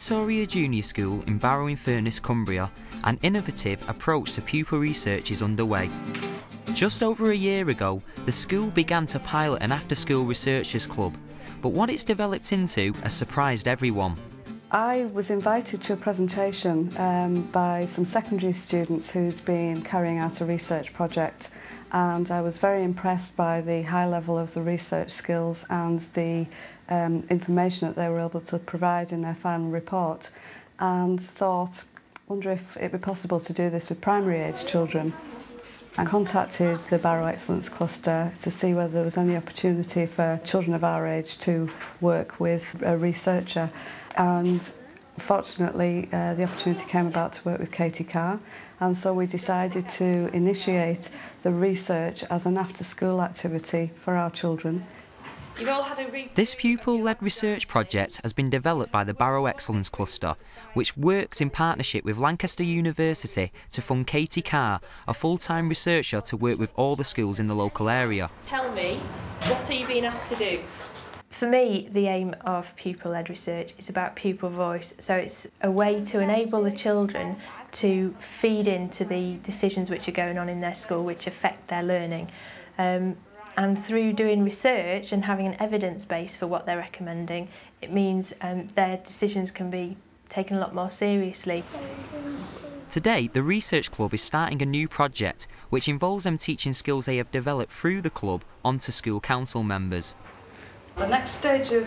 Victoria Junior School in Barrow-in-Furness, Cumbria, an innovative approach to pupil research is underway. Just over a year ago, the school began to pilot an after-school researchers club, but what it's developed into has surprised everyone. I was invited to a presentation by some secondary students who'd been carrying out a research project, and I was very impressed by the high level of the research skills and the information that they were able to provide in their final report, and thought, wonder if it'd be possible to do this with primary age children. I contacted the Barrow Excellence Cluster to see whether there was any opportunity for children of our age to work with a researcher, and fortunately the opportunity came about to work with Katie Carr, and so we decided to initiate the research as an after-school activity for our children. This pupil-led research project has been developed by the Barrow Excellence Cluster, which worked in partnership with Lancaster University to fund Katie Carr, a full-time researcher, to work with all the schools in the local area. Tell me, what are you being asked to do? For me, the aim of pupil-led research is about pupil voice, so it's a way to enable the children to feed into the decisions which are going on in their school which affect their learning. And through doing research and having an evidence base for what they're recommending, it means their decisions can be taken a lot more seriously. Today, the research club is starting a new project which involves them teaching skills they have developed through the club onto school council members. The next stage of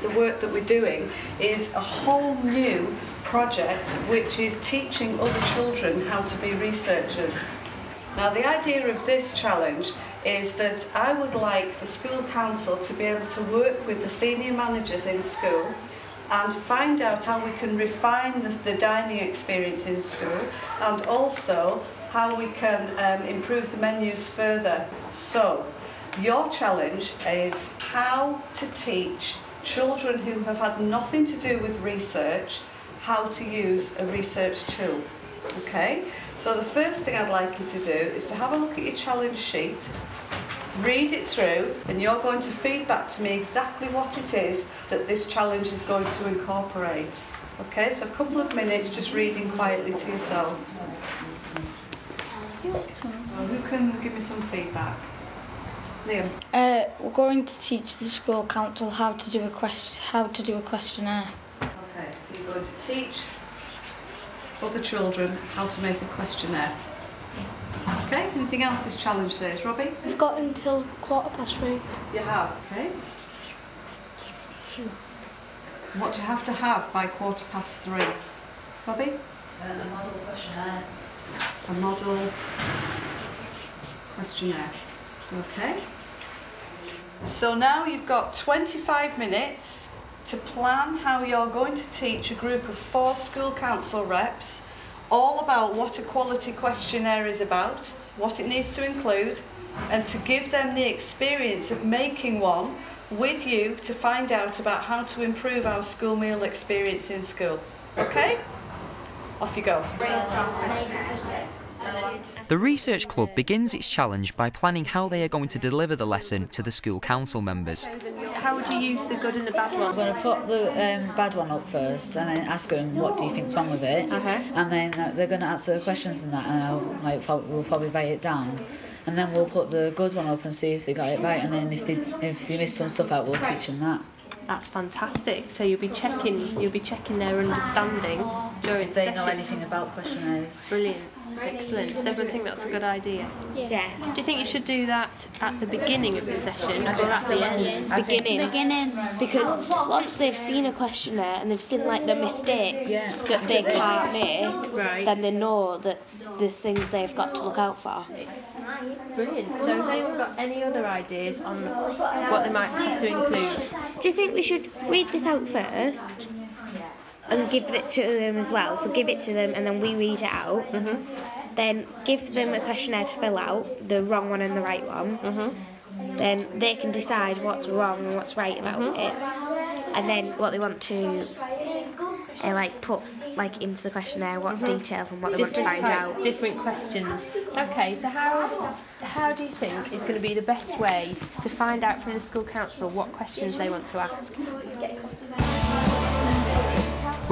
the work that we're doing is a whole new project which is teaching other children how to be researchers. Now, the idea of this challenge is that I would like the school council to be able to work with the senior managers in school and find out how we can refine the dining experience in school, and also how we can improve the menus further. So, your challenge is how to teach children who have had nothing to do with research how to use a research tool. Okay, so the first thing I'd like you to do is to have a look at your challenge sheet, read it through, and you're going to feed back to me exactly what it is that this challenge is going to incorporate. Okay, so a couple of minutes just reading quietly to yourself. Well, who can give me some feedback? Liam? We're going to teach the school council how to do a questionnaire. Okay, so you're going to teach other children how to make a questionnaire. Okay, anything else this challenge says, Robbie? We've got until 3:15. You have, okay. What do you have to have by 3:15? Robbie? A model questionnaire. A model questionnaire, okay. So now you've got 25 minutes to plan how you're going to teach a group of 4 school council reps all about what a quality questionnaire is about, what it needs to include, and to give them the experience of making one with you to find out about how to improve our school meal experience in school. Okay? Off you go. The research club begins its challenge by planning how they are going to deliver the lesson to the school council members. How would you use the good and the bad one? I'm going to put the bad one up first, and then ask them what do you think's wrong with it, and then they're going to answer the questions and that, and we'll probably write it down, and then we'll put the good one up and see if they got it right, and then if they miss some stuff out, we'll teach them that. That's fantastic. So you'll be checking their understanding during the session. If they know anything about questionnaires. Brilliant. Excellent. Does everyone think that's a good idea? Yeah. Do you think you should do that at the beginning of the session or at the end? Beginning. Because once they've seen a questionnaire and they've seen like the mistakes that they can't make, then they know that the things they've got to look out for. Brilliant. So has anyone got any other ideas on what they might have to include? Do you think we should read this out first? And give it to them as well, so give it to them and then we read it out, then give them a questionnaire to fill out, the wrong one and the right one, then they can decide what's wrong and what's right about it, and then what they want to like put like into the questionnaire, what detail and what they want to find out. Different questions. Okay, so how do you think is going to be the best way to find out from the school council what questions they want to ask?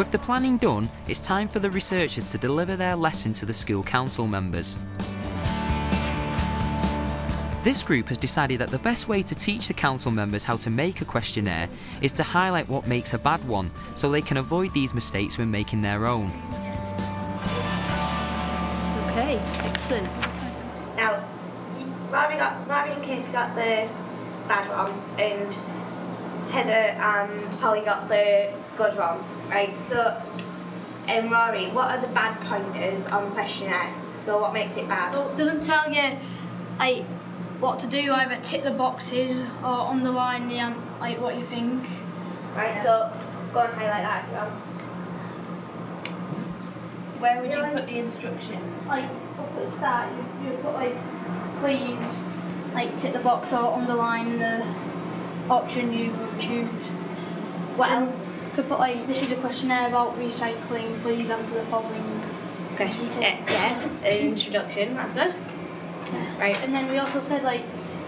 With the planning done, it's time for the researchers to deliver their lesson to the school council members. This group has decided that the best way to teach the council members how to make a questionnaire is to highlight what makes a bad one, so they can avoid these mistakes when making their own. Okay, excellent. Now, Robbie and Kate got the bad one, and Heather and Holly got the good one, right? So, Rory, what are the bad pointers on the questionnaire? So, what makes it bad? Well, doesn't tell you, like, what to do, either tick the boxes or underline the like what you think. Right, yeah. So go and highlight that if you want. Where would you put the instructions? Like up at the start, you put like please, like tick the box or underline the option you would choose. What else? Could put like this is a questionnaire about recycling. Please answer the following question. Yeah, introduction. That's good. Yeah. Right, and then we also said like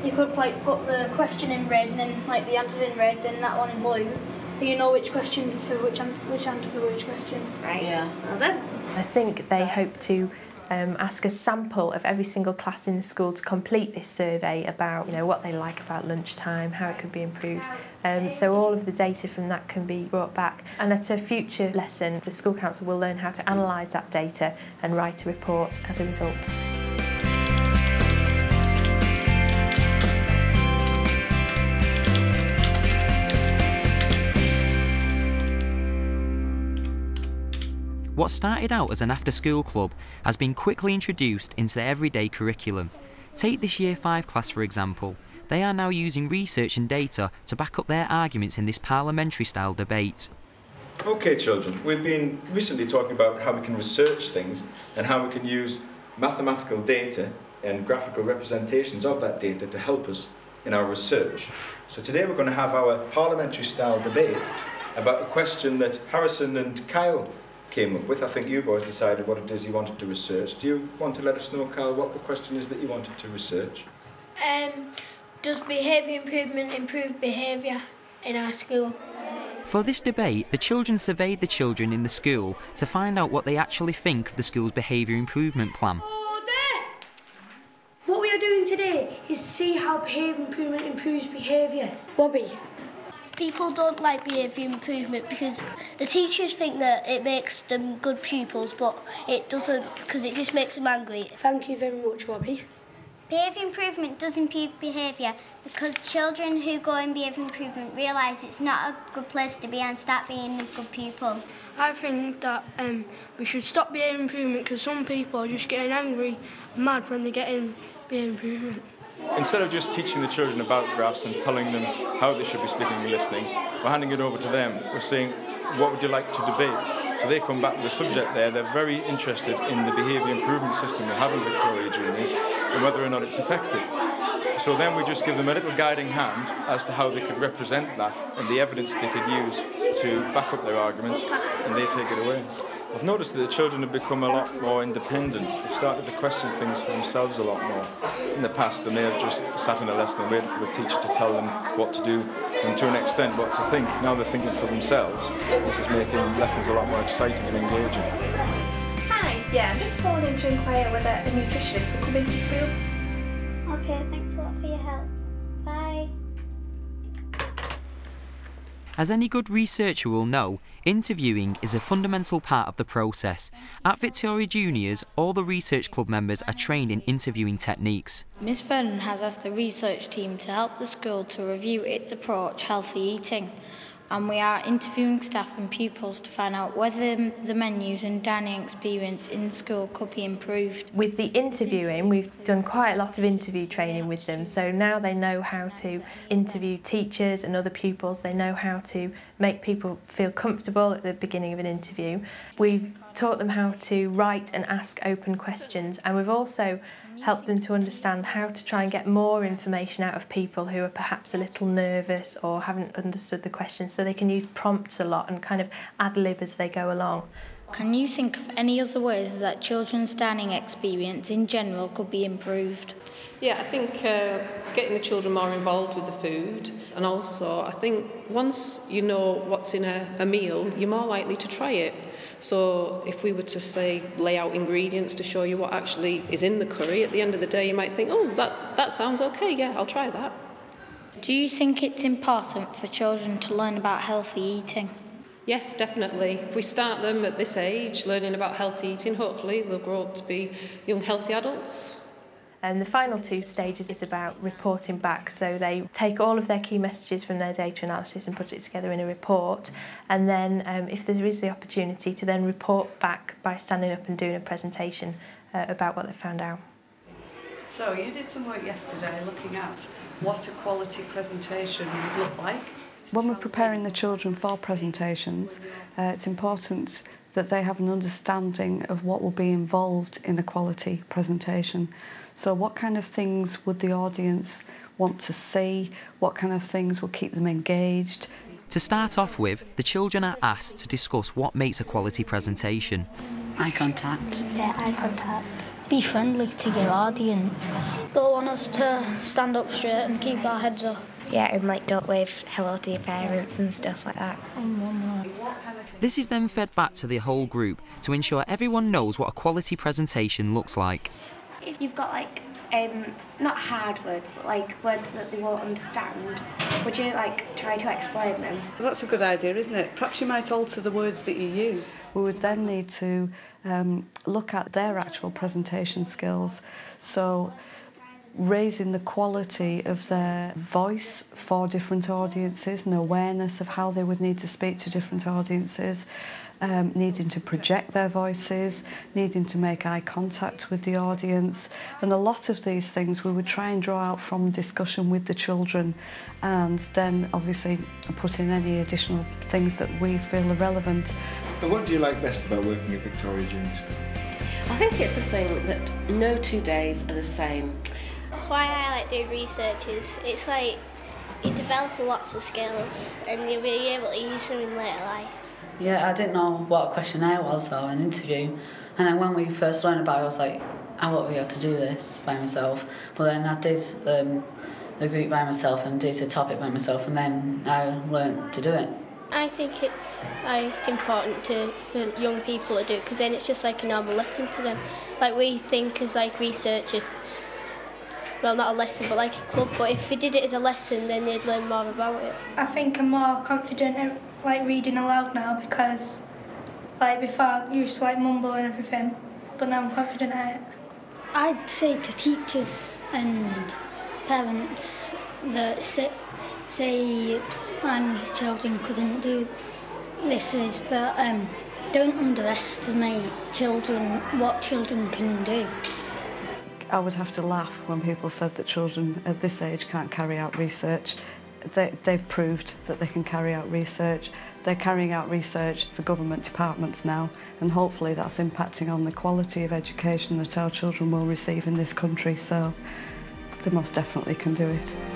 you could like put the question in red and then like the answers in red and that one in blue, so you know which question for which answer for which question. Right. Yeah. That's it. I think they hope to ask a sample of every single class in the school to complete this survey about what they like about lunchtime, how it could be improved. So all of the data from that can be brought back, and at a future lesson, the school council will learn how to analyse that data and write a report as a result. What started out as an after-school club has been quickly introduced into the everyday curriculum. Take this Year 5 class for example. They are now using research and data to back up their arguments in this parliamentary-style debate. OK children, we've been recently talking about how we can research things and how we can use mathematical data and graphical representations of that data to help us in our research. So today we're going to have our parliamentary-style debate about a question that Harrison and Kyle came up with. I think you boys decided what it is you wanted to research. Do you want to let us know, Kyle, what the question is that you wanted to research? Does behaviour improvement improve behaviour in our school? For this debate, the children surveyed the children in the school to find out what they actually think of the school's behaviour improvement plan. Order! What we are doing today is to see how behaviour improvement improves behaviour. Bobby. People don't like behaviour improvement because the teachers think that it makes them good pupils, but it doesn't, because it just makes them angry. Thank you very much, Robbie. Behaviour improvement does improve behaviour because children who go in behaviour improvement realise it's not a good place to be and start being a good pupil. I think that we should stop behaviour improvement because some people are just getting angry and mad when they get in behaviour improvement. Instead of just teaching the children about graphs and telling them how they should be speaking and listening, we're handing it over to them. We're saying, what would you like to debate? So they come back with a subject there. They're very interested in the behaviour improvement system we have in Victoria Juniors and whether or not it's effective. So then we just give them a little guiding hand as to how they could represent that and the evidence they could use to back up their arguments, and they take it away. I've noticed that the children have become a lot more independent. They've started to question things for themselves a lot more. In the past, they may have just sat in a lesson and waited for the teacher to tell them what to do and, to an extent, what to think. Now they're thinking for themselves. This is making lessons a lot more exciting and engaging. Hi. Yeah, I'm just calling in to inquire whether a nutritionist will come into school. OK, thanks a lot for your help. Bye. As any good researcher will know, interviewing is a fundamental part of the process. At Victoria Juniors, all the research club members are trained in interviewing techniques. Miss Vernon has asked the research team to help the school to review its approach healthy eating, and we are interviewing staff and pupils to find out whether the menus and dining experience in school could be improved. With the interviewing, we've done quite a lot of interview training with them, so now they know how to interview teachers and other pupils, they know how to make people feel comfortable at the beginning of an interview. We've taught them how to write and ask open questions, and we've also helped them to understand how to try and get more information out of people who are perhaps a little nervous or haven't understood the question, so they can use prompts a lot and kind of ad-lib as they go along. Can you think of any other ways that children's dining experience in general could be improved? Yeah, I think getting the children more involved with the food And also, I think once you know what's in a meal, you're more likely to try it. So if we were to, say, lay out ingredients to show you what actually is in the curry, at the end of the day you might think, oh, that sounds okay, yeah, I'll try that. Do you think it's important for children to learn about healthy eating? Yes, definitely. If we start them at this age, learning about healthy eating, hopefully they'll grow up to be young, healthy adults. And the final two stages is about reporting back. So they take all of their key messages from their data analysis and put it together in a report. And then if there is the opportunity to then report back by standing up and doing a presentation about what they found out. So you did some work yesterday looking at what a quality presentation would look like. When we're preparing the children for presentations, it's important that they have an understanding of what will be involved in a quality presentation. So what kind of things would the audience want to see? What kind of things will keep them engaged? To start off with, the children are asked to discuss what makes a quality presentation. Eye contact. Yeah, eye contact. Be friendly to your audience. They'll want us to stand up straight and keep our heads up. Yeah, and like don't wave hello to your parents and stuff like that. This is then fed back to the whole group to ensure everyone knows what a quality presentation looks like. If you've got like not hard words, but like words that they won't understand, would you like try to explain them? Well, that's a good idea, isn't it? Perhaps you might alter the words that you use. We would then need to look at their actual presentation skills. So raising the quality of their voice for different audiences, an awareness of how they would need to speak to different audiences, needing to project their voices, needing to make eye contact with the audience. And a lot of these things we would try and draw out from discussion with the children and then obviously put in any additional things that we feel are relevant. And what do you like best about working at Victoria Junior School? I think it's the thing that no 2 days are the same. Why I like doing research is it's like you develop lots of skills and you'll be able to use them in later life. Yeah, I didn't know what a questionnaire was or an interview, and then when we first learned about it I was like, I won't be able to do this by myself, but then I did the group by myself and did a topic by myself and then I learned to do it. I think it's like important for young people to do it because then it's just like a normal lesson to them. Like we think as like researchers, well, not a lesson, but like a club. But if we did it as a lesson, then they'd learn more about it. I think I'm more confident at like reading aloud now because, like before, I used to like mumble and everything, but now I'm confident at it. I'd say to teachers and parents that say primary children couldn't do this is that don't underestimate children, what children can do. I would have to laugh when people said that children at this age can't carry out research. They've proved that they can carry out research. They're carrying out research for government departments now, and hopefully that's impacting on the quality of education that our children will receive in this country, so they most definitely can do it.